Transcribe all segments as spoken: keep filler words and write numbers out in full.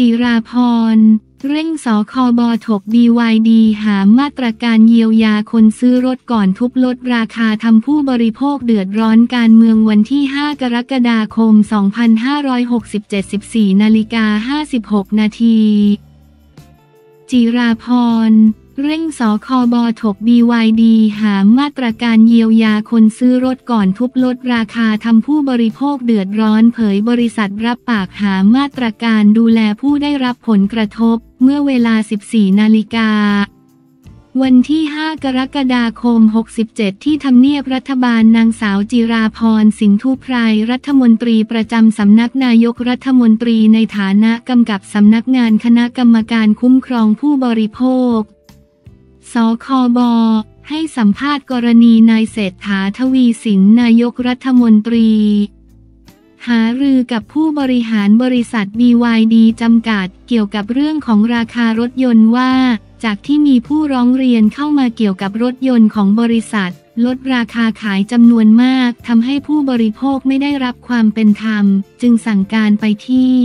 จิราภรณ์เร่งสคบ.ถก บี วาย ดี หามาตรการเยียวยาคนซื้อรถก่อนทุบลดราคาทำผู้บริโภคเดือดร้อนการเมืองวันที่ห้ากรกฎาคมสองพันห้าร้อยหกสิบเจ็ด สิบสี่นาฬิกาห้าสิบหก นาทีจิราภรณ์เร่งสคบ.ถก บี วาย ดี หามาตรการเยียวยาคนซื้อรถก่อนทุบลดราคาทำผู้บริโภคเดือดร้อนเผยบริษัทรับปากหามาตรการดูแลผู้ได้รับผลกระทบเมื่อเวลา สิบสี่นาฬิกาวันที่ห้ากรกฎาคมหกสิบเจ็ดที่ทำเนียบรัฐบาลนางสาวจิราภรณ์ สินธุไพรรัฐมนตรีประจำสำนักนายกรัฐมนตรีในฐานะกำกับสำนักงานคณะกรรมการคุ้มครองผู้บริโภคสคบ.ให้สัมภาษณ์กรณีนายเศรษฐา ทวีสินนายกรัฐมนตรีหารือกับผู้บริหารบริษัท บี วาย ดี จำกัดเกี่ยวกับเรื่องของราคารถยนต์ว่าจากที่มีผู้ร้องเรียนเข้ามาเกี่ยวกับรถยนต์ของบริษัทลดราคาขายจำนวนมากทำให้ผู้บริโภคไม่ได้รับความเป็นธรรมจึงสั่งการไปที่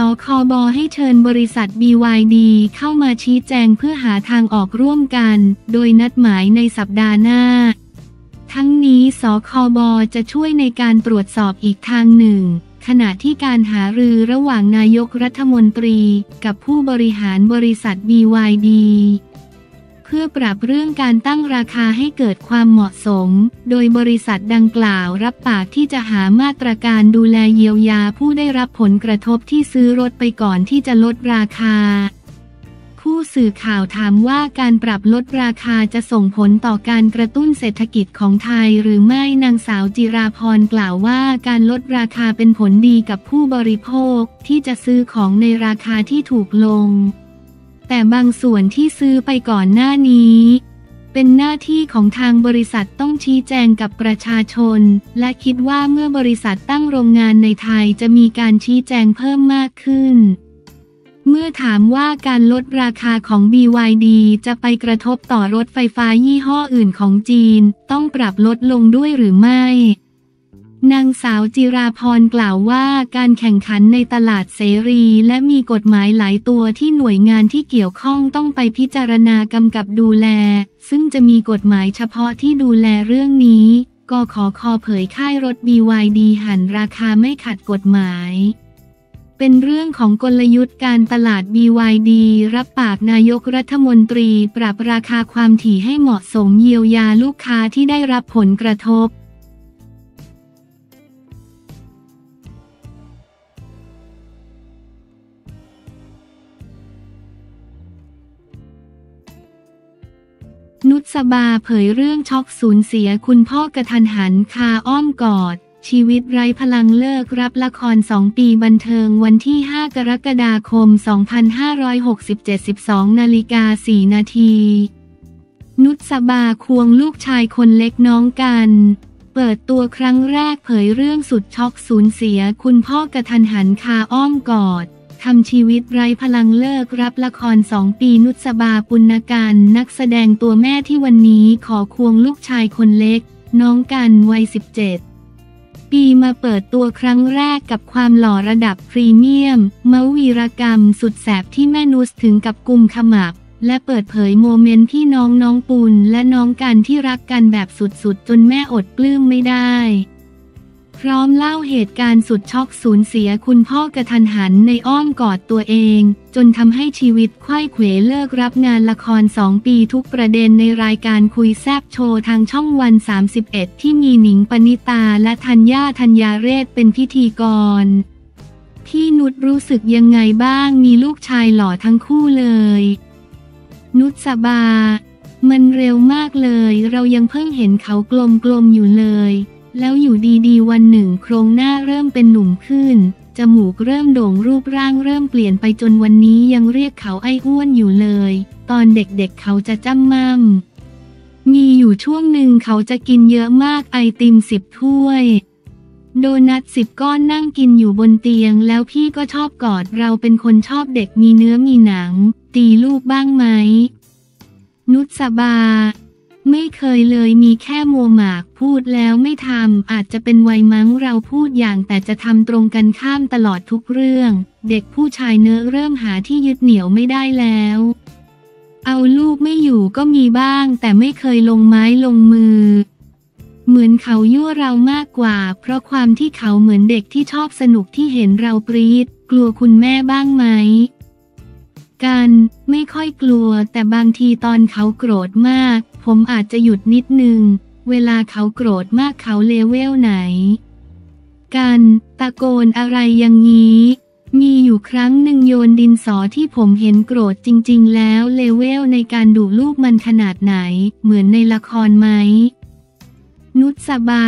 สคบ.ให้เชิญบริษัท บี วาย ดี เข้ามาชี้แจงเพื่อหาทางออกร่วมกันโดยนัดหมายในสัปดาห์หน้าทั้งนี้สคบ.จะช่วยในการตรวจสอบอีกทางหนึ่งขณะที่การหารือระหว่างนายกรัฐมนตรีกับผู้บริหารบริษัท บี วาย ดี เพื่อปรับเรื่องการตั้งราคาให้เกิดความเหมาะสมโดยบริษัทดังกล่าวรับปากที่จะหามาตรการดูแลเยียวยาผู้ได้รับผลกระทบที่ซื้อรถไปก่อนที่จะลดราคาผู้สื่อข่าวถามว่าการปรับลดราคาจะส่งผลต่อการกระตุ้นเศรษฐกิจของไทยหรือไม่นางสาวจิราภรณ์กล่าวว่าการลดราคาเป็นผลดีกับผู้บริโภคที่จะซื้อของในราคาที่ถูกลงแต่บางส่วนที่ซื้อไปก่อนหน้านี้เป็นหน้าที่ของทางบริษัทต้องชี้แจงกับประชาชนและคิดว่าเมื่อบริษัทตั้งโรงงานในไทยจะมีการชี้แจงเพิ่มมากขึ้นเมื่อถามว่าการลดราคาของ บี วาย ดี จะไปกระทบต่อรถไฟฟ้ายี่ห้ออื่นของจีนต้องปรับลดลงด้วยหรือไม่นางสาวจิราภรณ์กล่าวว่าการแข่งขันในตลาดเสรีและมีกฎหมายหลายตัวที่หน่วยงานที่เกี่ยวข้องต้องไปพิจารณากำกับดูแลซึ่งจะมีกฎหมายเฉพาะที่ดูแลเรื่องนี้กขค.เผยค่ายรถ บี วาย ดี หันราคาไม่ขัดกฎหมายเป็นเรื่องของกลยุทธ์การตลาด บี วาย ดี รับปากนายกรัฐมนตรีปรับราคาความถี่ให้เหมาะสมเยียวยาลูกค้าที่ได้รับผลกระทบนุสบาเผยเรื่องช็อกสูญเสียคุณพ่อกะทันหันคาอ้อมกอดชีวิตไร้พลังเลิกรับละครสองปีบันเทิงวันที่ห้ากรกฎาคมสองพันห้าร้อยหกสิบเจ็ด สิบสองนาฬิกาสี่ นาทีนุสบาควงลูกชายคนเล็กน้องกันเปิดตัวครั้งแรกเผยเรื่องสุดช็อกสูญเสียคุณพ่อกะทันหันคาอ้อมกอดทำชีวิตไร้พลังเลิกรับละครสองปีนุสบาปุณกันนักแสดงตัวแม่ที่วันนี้ขอควงลูกชายคนเล็กน้องกันวัยสิบเจ็ดปีมาเปิดตัวครั้งแรกกับความหล่อระดับพรีเมียมมวีรกรรมสุดแสบที่แม่นุสถึงกับกุมขมับและเปิดเผยโมเมนต์พี่น้องน้องปุณและน้องกันที่รักกันแบบสุดๆจนแม่อดปลื้มไม่ได้พร้อมเล่าเหตุการณ์สุดช็อกสูญเสียคุณพ่อกะทันหันในอ้อมกอดตัวเองจนทำให้ชีวิตไขว้เขวเลิกรับงานละครสองปีทุกประเด็นในรายการคุยแซบโชว์ทางช่องวันสามสิบเอ็ดที่มีหนิงปณิตาและธัญญาธัญญาเรศเป็นพิธีกรพี่นุชรู้สึกยังไงบ้างมีลูกชายหล่อทั้งคู่เลยนุสบามันเร็วมากเลยเรายังเพิ่งเห็นเขากลมๆอยู่เลยแล้วอยู่ดีๆวันหนึ่งโครงหน้าเริ่มเป็นหนุ่มขึ้นจมูกเริ่มโด่งรูปร่างเริ่มเปลี่ยนไปจนวันนี้ยังเรียกเขาไอ้อ้วนอยู่เลยตอนเด็กๆ เ, เขาจะจ้ำม่ำมีอยู่ช่วงหนึ่งเขาจะกินเยอะมากไอติมสิบถ้วยโดนัทสิบก้อนนั่งกินอยู่บนเตียงแล้วพี่ก็ชอบกอดเราเป็นคนชอบเด็กมีเนื้อมีหนังตีลูกบ้างไหมนุสบา ไม่เคยเลยมีแค่มัวหมากพูดแล้วไม่ทำอาจจะเป็นวัยมั้งเราพูดอย่างแต่จะทำตรงกันข้ามตลอดทุกเรื่องเด็กผู้ชายเนื้อเริ่มหาที่ยึดเหนี่ยวไม่ได้แล้วเอาลูกไม่อยู่ก็มีบ้างแต่ไม่เคยลงไม้ลงมือเหมือนเขายั่วเรามากกว่าเพราะความที่เขาเหมือนเด็กที่ชอบสนุกที่เห็นเราปรี๊ดกลัวคุณแม่บ้างไหมกันไม่ค่อยกลัวแต่บางทีตอนเขาโกรธมากผมอาจจะหยุดนิดนึงเวลาเขาโกรธมากเขาเลเวลไหนกันตะโกนอะไรอย่างงี้มีอยู่ครั้งหนึ่งโยนดินสอที่ผมเห็นโกรธจริงๆแล้วเลเวลในการดุลูกมันขนาดไหนเหมือนในละครไหมนุชสบา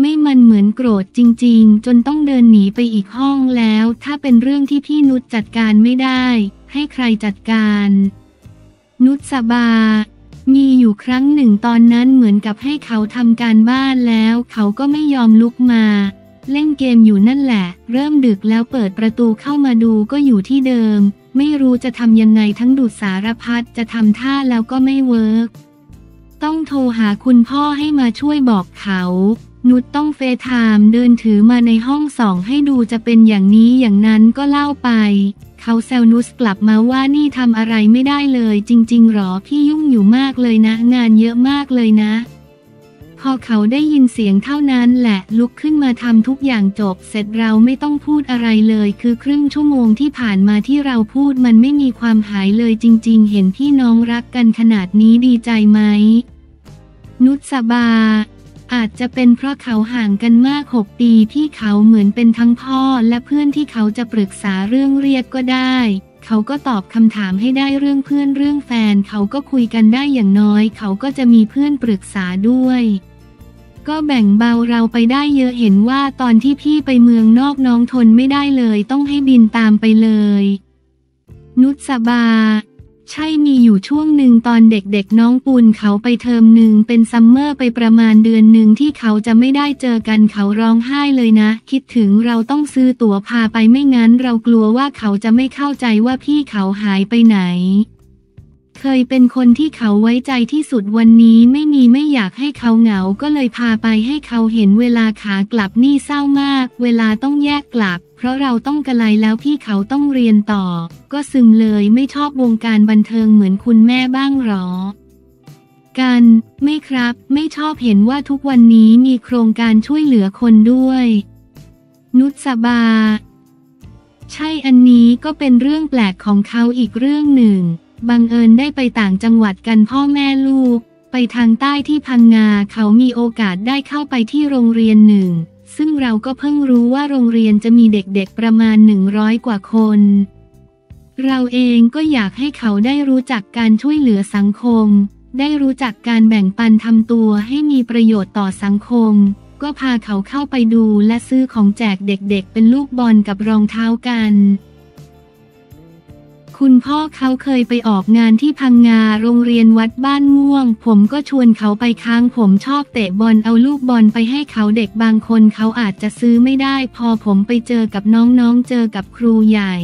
ไม่มันเหมือนโกรธจริงๆจนต้องเดินหนีไปอีกห้องแล้วถ้าเป็นเรื่องที่พี่นุชจัดการไม่ได้ให้ใครจัดการนุชสบามีอยู่ครั้งหนึ่งตอนนั้นเหมือนกับให้เขาทำการบ้านแล้วเขาก็ไม่ยอมลุกมาเล่นเกมอยู่นั่นแหละเริ่มดึกแล้วเปิดประตูเข้ามาดูก็อยู่ที่เดิมไม่รู้จะทำยังไงทั้งดูดสารพัดจะทำท่าแล้วก็ไม่เวิร์กต้องโทรหาคุณพ่อให้มาช่วยบอกเขานุชต้องเฟซไทม์เดินถือมาในห้องสองให้ดูจะเป็นอย่างนี้อย่างนั้นก็เล่าไปเขาแซวนุชกลับมาว่านี่ทำอะไรไม่ได้เลยจริงๆหรอพี่ยุ่งอยู่มากเลยนะงานเยอะมากเลยนะพอเขาได้ยินเสียงเท่านั้นแหละลุกขึ้นมาทำทุกอย่างจบเสร็จเราไม่ต้องพูดอะไรเลยคือครึ่งชั่วโมงที่ผ่านมาที่เราพูดมันไม่มีความหายเลยจริงๆเห็นพี่น้องรักกันขนาดนี้ดีใจไหมนุชสบาอาจจะเป็นเพราะเขาห่างกันมากหกปีพี่เขาเหมือนเป็นทั้งพ่อและเพื่อนที่เขาจะปรึกษาเรื่องเรียกก็ได้เขาก็ตอบคำถามให้ได้เรื่องเพื่อนเรื่องแฟนเขาก็คุยกันได้อย่างน้อยเขาก็จะมีเพื่อนปรึกษาด้วยก็แบ่งเบาเราไปได้เยอะเห็นว่าตอนที่พี่ไปเมืองนอกน้องทนไม่ได้เลยต้องให้บินตามไปเลยนุชสบาใช่มีอยู่ช่วงหนึ่งตอนเด็กๆน้องปูนเขาไปเทอมหนึ่งเป็นซัมเมอร์ไปประมาณเดือนหนึ่งที่เขาจะไม่ได้เจอกันเขาร้องไห้เลยนะคิดถึงเราต้องซื้อตั๋วพาไปไม่งั้นเรากลัวว่าเขาจะไม่เข้าใจว่าพี่เขาหายไปไหนเคยเป็นคนที่เขาไว้ใจที่สุดวันนี้ไม่มีไม่อยากให้เขาเหงาก็เลยพาไปให้เขาเห็นเวลาขากลับนี่เศร้ามากเวลาต้องแยกกลับเพราะเราต้องกะไลแล้วพี่เขาต้องเรียนต่อก็ซึมเลยไม่ชอบวงการบันเทิงเหมือนคุณแม่บ้างหรอกันไม่ครับไม่ชอบเห็นว่าทุกวันนี้มีโครงการช่วยเหลือคนด้วยนุชสบาใช่อันนี้ก็เป็นเรื่องแปลกของเขาอีกเรื่องหนึ่งบังเอิญได้ไปต่างจังหวัดกันพ่อแม่ลูกไปทางใต้ที่พังงาเขามีโอกาสได้เข้าไปที่โรงเรียนหนึ่งซึ่งเราก็เพิ่งรู้ว่าโรงเรียนจะมีเด็กๆประมาณหนึ่งร้อยกว่าคนเราเองก็อยากให้เขาได้รู้จักการช่วยเหลือสังคมได้รู้จักการแบ่งปันทำตัวให้มีประโยชน์ต่อสังคมก็พาเขาเข้าไปดูและซื้อของแจกเด็กๆเป็นลูกบอลกับรองเท้ากันคุณพ่อเขาเคยไปออกงานที่พังงาโรงเรียนวัดบ้านม่วงผมก็ชวนเขาไปค้างผมชอบเตะบอลเอาลูกบอลไปให้เขาเด็กบางคนเขาอาจจะซื้อไม่ได้พอผมไปเจอกับน้องๆเจอกับครูใหญ่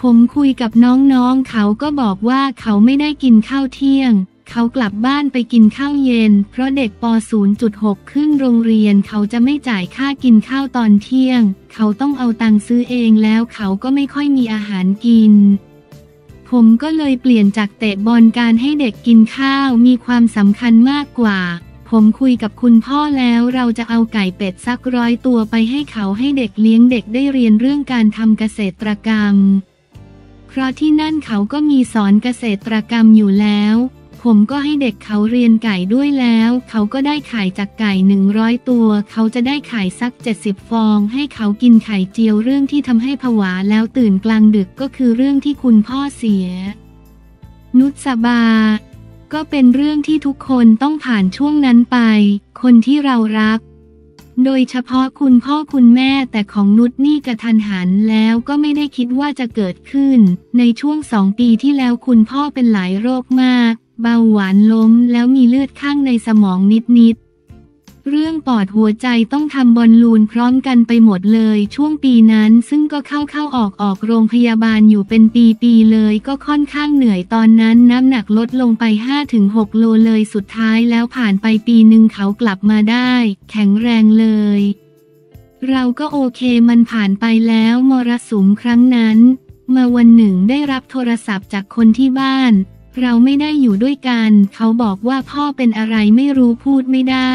ผมคุยกับน้องๆเขาก็บอกว่าเขาไม่ได้กินข้าวเที่ยงเขากลับบ้านไปกินข้าวเย็นเพราะเด็กป ศูนย์จุดหก ขึ้นโรงเรียนเขาจะไม่จ่ายค่ากินข้าวตอนเที่ยงเขาต้องเอาตังค์ซื้อเองแล้วเขาก็ไม่ค่อยมีอาหารกินผมก็เลยเปลี่ยนจากเตะบอลการให้เด็กกินข้าวมีความสำคัญมากกว่าผมคุยกับคุณพ่อแล้วเราจะเอาไก่เป็ดสักร้อยตัวไปให้เขาให้เด็กเลี้ยงเด็กได้เรียนเรื่องการทำเกษตรกรรมเพราะที่นั่นเขาก็มีสอนเกษตรกรรมอยู่แล้วผมก็ให้เด็กเขาเรียนไก่ด้วยแล้วเขาก็ได้ไข่จากไก่หนึ่งร้อยตัวเขาจะได้ไข่สักเจ็ดสิบฟองให้เขากินไข่เจียวเรื่องที่ทำให้ผวาแล้วตื่นกลางดึกก็คือเรื่องที่คุณพ่อเสียนุชสบาก็เป็นเรื่องที่ทุกคนต้องผ่านช่วงนั้นไปคนที่เรารักโดยเฉพาะคุณพ่อคุณแม่แต่ของนุชนี่กระทันหันแล้วก็ไม่ได้คิดว่าจะเกิดขึ้นในช่วงสองปีที่แล้วคุณพ่อเป็นหลายโรคมากเบาหวานล้มแล้วมีเลือดข้างในสมองนิดๆ เรื่องปอดหัวใจต้องทำบอลลูนพร้อมกันไปหมดเลยช่วงปีนั้นซึ่งก็เข้าเข้าออกออกโรงพยาบาลอยู่เป็นปีปีเลยก็ค่อนข้างเหนื่อยตอนนั้นน้ำหนักลดลงไป ห้าถึงหก โลเลยสุดท้ายแล้วผ่านไปปีหนึ่งเขากลับมาได้แข็งแรงเลยเราก็โอเคมันผ่านไปแล้วมรสุมครั้งนั้นมาวันหนึ่งได้รับโทรศัพท์จากคนที่บ้านเราไม่ได้อยู่ด้วยกันเขาบอกว่าพ่อเป็นอะไรไม่รู้พูดไม่ได้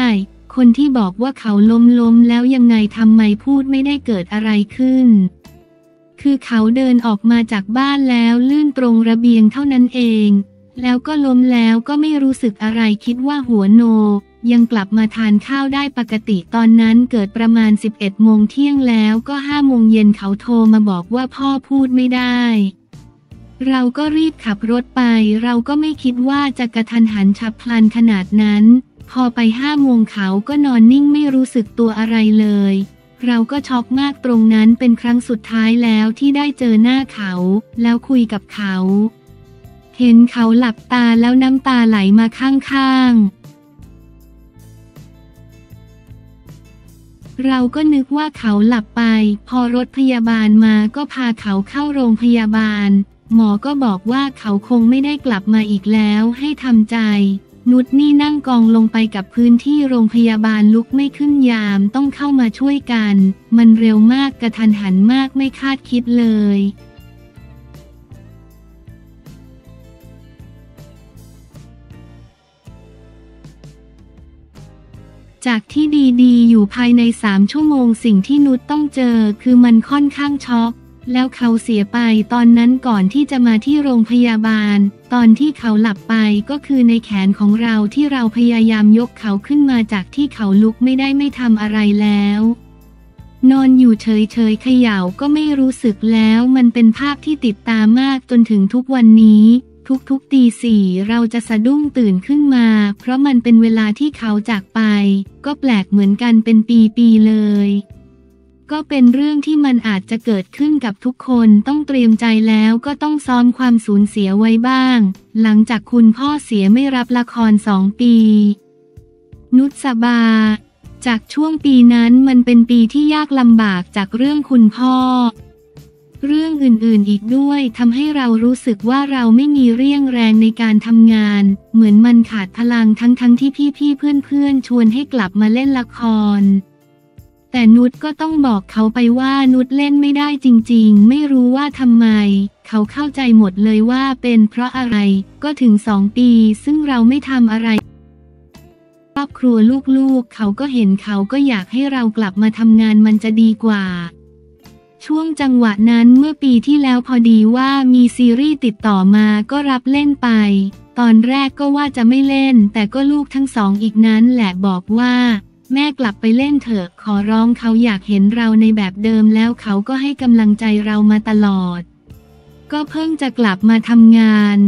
คนที่บอกว่าเขาล้มล้มแล้วยังไงทำไมพูดไม่ได้เกิดอะไรขึ้นคือเขาเดินออกมาจากบ้านแล้วลื่นตรงระเบียงเท่านั้นเองแล้วก็ล้มแล้วก็ไม่รู้สึกอะไรคิดว่าหัวโนยังกลับมาทานข้าวได้ปกติตอนนั้นเกิดประมาณสิบเอ็ดโมงเที่ยงแล้วก็ห้าโมงเย็นเขาโทรมาบอกว่าพ่อพูดไม่ได้เราก็รีบขับรถไปเราก็ไม่คิดว่าจะกระทันหันฉับพลันขนาดนั้นพอไปห้าโมงเขาก็นอนนิ่งไม่รู้สึกตัวอะไรเลยเราก็ช็อกมากตรงนั้นเป็นครั้งสุดท้ายแล้วที่ได้เจอหน้าเขาแล้วคุยกับเขาเห็นเขาหลับตาแล้วน้ำตาไหลมาข้างๆเราก็นึกว่าเขาหลับไปพอรถพยาบาลมาก็พาเขาเข้าโรงพยาบาลหมอก็บอกว่าเขาคงไม่ได้กลับมาอีกแล้วให้ทำใจนุชนี่นั่งกองลงไปกับพื้นที่โรงพยาบาลลุกไม่ขึ้นยามต้องเข้ามาช่วยกันมันเร็วมากกระทันหันมากไม่คาดคิดเลยจากที่ดีๆอยู่ภายในสามชั่วโมงสิ่งที่นุชต้องเจอคือมันค่อนข้างช็อกแล้วเขาเสียไปตอนนั้นก่อนที่จะมาที่โรงพยาบาลตอนที่เขาหลับไปก็คือในแขนของเราที่เราพยายามยกเขาขึ้นมาจากที่เขาลุกไม่ได้ไม่ทำอะไรแล้วนอนอยู่เฉยๆเขย่าก็ไม่รู้สึกแล้วมันเป็นภาพที่ติดตามากจนถึงทุกวันนี้ทุกๆตีสี่เราจะสะดุ้งตื่นขึ้นมาเพราะมันเป็นเวลาที่เขาจากไปก็แปลกเหมือนกันเป็นปีๆเลยก็เป็นเรื่องที่มันอาจจะเกิดขึ้นกับทุกคนต้องเตรียมใจแล้วก็ต้องซ้อมความสูญเสียไว้บ้างหลังจากคุณพ่อเสียไม่รับละครสองปีนุชสบาจากช่วงปีนั้นมันเป็นปีที่ยากลำบากจากเรื่องคุณพ่อเรื่องอื่นๆอีกด้วยทำให้เรารู้สึกว่าเราไม่มีเรี่ยวแรงในการทำงานเหมือนมันขาดพลังทั้งๆที่พี่ๆเพื่อนๆชวนให้กลับมาเล่นละครแต่นุชก็ต้องบอกเขาไปว่านุชเล่นไม่ได้จริงๆไม่รู้ว่าทำไมเขาเข้าใจหมดเลยว่าเป็นเพราะอะไรก็ถึงสองปีซึ่งเราไม่ทำอะไรครอบครัวลูกๆเขาก็เห็นเขาก็อยากให้เรากลับมาทำงานมันจะดีกว่าช่วงจังหวะนั้นเมื่อปีที่แล้วพอดีว่ามีซีรีส์ติดต่อมาก็รับเล่นไปตอนแรกก็ว่าจะไม่เล่นแต่ก็ลูกทั้งสองอีกนั้นแหละบอกว่าแม่กลับไปเล่นเถอะขอร้องเขาอยากเห็นเราในแบบเดิมแล้วเขาก็ให้กำลังใจเรามาตลอดก็เพิ่งจะกลับมาทำงาน